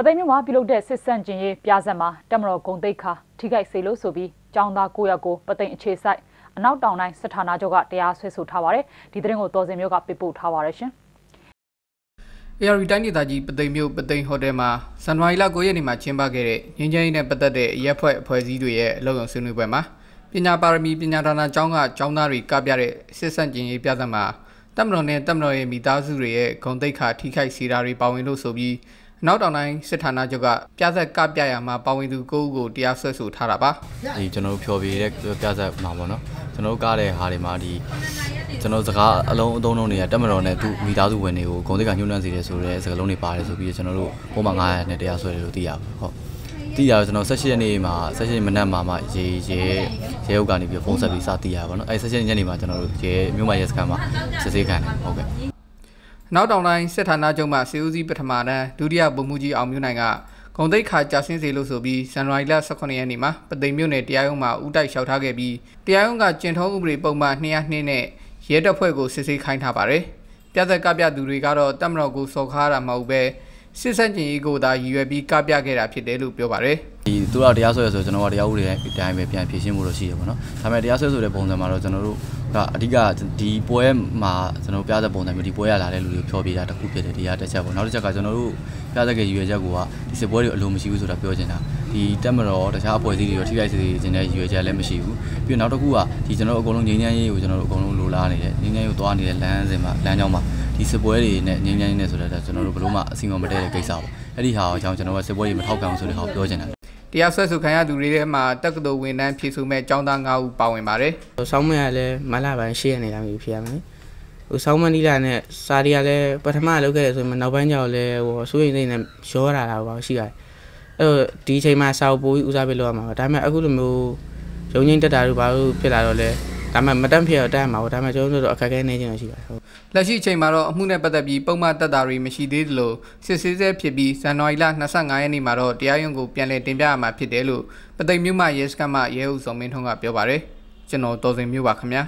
Padami ma bilog de sissan jin ye pyasan ma tamro gong dai kha thikai sei lo so bi chaung da 900 ko patain ache sai anaut taung nai sat thana chok ka taya swai so tha pare di tharin ko Tawsin myo ka piput tha pare shin ARD တိုင်းဒေသကြီး ပသိမ် မြို့ ပသိမ် ဟိုတယ် မှာ ဇန်နဝါရီ လ 9 ရက် နေ့ မှာ ကျင်းပ ခဲ့ တဲ့ ငြိမ်းချမ်းရေး နဲ့ ပတ်သက် တဲ့ အရက်ဖွဲ့ အဖွဲ့အစည်းတွေ ရဲ့ အလုပ်ဆောင် ဆွေးနွေးပွဲ မှာ ပညာပါရမီ ပညာဒါန ကျောင်း က ကျောင်းသား တွေ ကပြ တဲ့ စစ်ဆန့်ကျင်ရေး ပြဿနာ မှာ တပ်မတော် နဲ့ တပ်မတော် ရဲ့ မိသားစု တွေ ရဲ့ ဂုဏ်သိက္ခာ ထိခိုက် စေတာ တွေ ပါဝင် လို့ ဆို ပြီး နောက် တောင် တိုင်း စစ်ဌာန ချုပ် က ပြဿနာ ကပြ ရာ မှာ ပါဝင် သူ 9 ဦး ကို တရား ဆွဲဆို ထား တာ ပါ ဒီ ကျွန် တော် ဖြော ပြ တဲ့ ပြဿနာ မှာ ပေါ့ နော် ကျွန် တော် က တဲ့ ဟာ တွေ မှာ ဒီ ကျွန် တော် စကား အလုံး အသုံး တွေ တက်မတော် နဲ့ သူ မိသားစု ဝင် တွေကို ဂုဏ်သိက္ခာ ညှို့နှံ့ စေတယ် ဆို တဲ့ စကားလုံး တွေ ပါတယ် ဆို ပြီး ကျွန် တော် တို့ ပုံ မှာ 900 နဲ့ တရား ဆွဲ တယ် လို့ သိ ရ ပါ ဟုတ် သိ ရ တော့ ကျွန် တော် 18 ရက် နေ့ မှာ 18 ရက် မနက် မှာ ရဲအုပ် ကနေ ပြီး ဖုန်း ဆက် ပြီး စ သိ ရ ပါ နော် အဲ 18 ရက် ည နေ မှာ ကျွန် တော် တို့ ရဲ မြို့ မ ရဲ စခန်း မှာ စစ်ဆေး ခံ တယ် ဟုတ် ကဲ့ နောက် တောင် တိုင်း စစ်ဌာန ချုပ် မှာ စေဦးစီး ပထမ တန်း ဒုတိယ ဗိုလ်မှူးကြီး အောင်မျိုး နိုင် က ဂုဏ်သိက္ခာ ကျဆင်း စေ လို့ ဆို ပြီး ဇန်နဝါရီ လ 18 ရက် နေ့ မှာ ပသိမ် မြို့ နယ် တရားရုံး မှာ ဦးတိုက် လျှောက် ထား ခဲ့ ပြီး တရား ရုံး က ကျင့်ထုံး ဥပဒေ ပုံ မှာ 202 နဲ့ ရဲတပ်ဖွဲ့ ကို စစ်ဆေး ခိုင်း ထား ပါတယ် ပြဿနာ ကပြ သူ တွေ ကတော့ တပ်မတော် ကို စော်ကား တာ မ ဟုတ် ဘဲ စစ်ဆန့်ကျင်ရေး ကို သာ ရည်ရွယ် ပြီး ကပြ ခဲ့ တာ ဖြစ် တယ် လို့ ပြော ပါတယ် ဒီ သူ က တရား ဆွဲ ဆို ကျွန် တော် က တရား ဥပဒေ တိုင်း ပဲ ပြန် ဖြေရှင်း ဖို့ လို့ ရှိ တယ် ပေါ့ နော် ဒါ ပေမဲ့ တရား ဆွဲ ဆို တဲ့ ပုံ စံ မှာ တော့ ကျွန် တော် တို့ က အဓိက ဒီ ပွဲ မှာ ကျွန် တော် ပြဿနာ ပုံ စံ မျိုး ဒီ ပွဲ ရ လာ တဲ့ လူ တွေ ဖြော ပြ တာ တစ် ခု ဖြစ် တယ် ဒီ ဟာ တစ် ချက် ပေါ့ နောက် တစ် ချက် က ကျွန် တော် တို့ ပြဿနာ က ရည်ရွယ် ချက် ကို က ဒီ စစ် ပွဲ တွေ အလို မရှိ ဘူး ဆိုတာ ပြော ချင် တာ ဒီ တပ်မတော် တခြား အဖွဲ့အစည်း တွေ ရော ထိခိုက် စေခြင်း နဲ့ ရည်ရွယ် ချက် လည်း မရှိ ဘူး ပြီး နောက် တစ် ခု က ဒီ ကျွန် တော် တို့ အကုန် လုံး ငြိမ်းချမ်းရေး ကို ကျွန် တော် တို့ အကုန် လုံး လို လား နေ တယ် ငြိမ်းချမ်းရေး ကို သွား နေတဲ့ လမ်းစဉ် မှာ လမ်းကြောင်း မှာ ဒီ စစ် ပွဲ တွေ နဲ့ ငြိမ်းချမ်းရေး နဲ့ ဆိုတာ ကျွန် တော် တို့ ဘ လို့ မှ အစီအမံ မ တည့် တဲ့ ကိစ္စ ပေါ့ အဲ့ ဒီ ဟာ ကို ကျွန် တော် က စစ် ပွဲ တွေ မ ထောက် ခံ ဘူး ဆို တဲ့ ဟာ ကို ပြော ချင် တာ တရား ဆွဲ ဆို ခံ ရ သူ တွေ ထဲ မှာ တက္ကသိုလ် ဝန် ထမ်း ဖြေ ဆို မဲ့ ကျောင်းသား 9 ဦး ပါ ဝင် ပါတယ် ဆောင်း မ ရ လည်း မလ ပိုင်း 6 ရက် နေ့ လာ ပြီ ဖြစ် ရ မယ် ဆောင်း မ နီလာ နဲ့ စာ တွေ က လည်း ပထမ လုပ် ခဲ့ တယ် ဆို ရင် နောက် ပိုင်း ကျ တော့ လည်း ဟို စိုးရိမ် စိတ် နဲ့ ရော လာ တာ ပေါ့ ရှိ ပါတယ် အဲ့ တော့ ဒီ အချိန် မှာ စာ ကို ပို ဦးစား ပေး လုပ် ရ မှာ ပါ ဒါ ပေမဲ့ အခု လို မျိုး ရုံးချင်း တက် တာ တို့ ဘာ တို့ ဖြစ် လာ တော့ လည်း ဒါ ပေမဲ့ မတက် ဖြစ် တော့ တက် ရ မှာ ပေါ့ ဒါ ပေမဲ့ ကျွန် တော် တို့ အခက် အခဲ နေ ခြင်း တော့ ရှိ ပါတယ် ဟုတ် လက် ရှိ အ ချိန် မှာ တော့ အမှု နဲ့ ပတ်သက် ပြီး ပုံ မှား တက် တာ တွေ မရှိ သေး သလို စစ်ဆေး ဆဲ ဖြစ် ပြီး ဇန်နဝါရီ လ 25 ရက် နေ့ မှာ တော့ တရား ရုံး ကို ပြန် လည် တင် ပြ ရ မှာ ဖြစ် တယ် လို့ ပသိမ် မြို့ မ ရဲ စခန်း မှ ရဲ အုပ် ဇော် မင်း ထွန်း က ပြော ပါတယ် ကျွန် တော် Tawsin မျိုး ပါ ခင်ဗျာ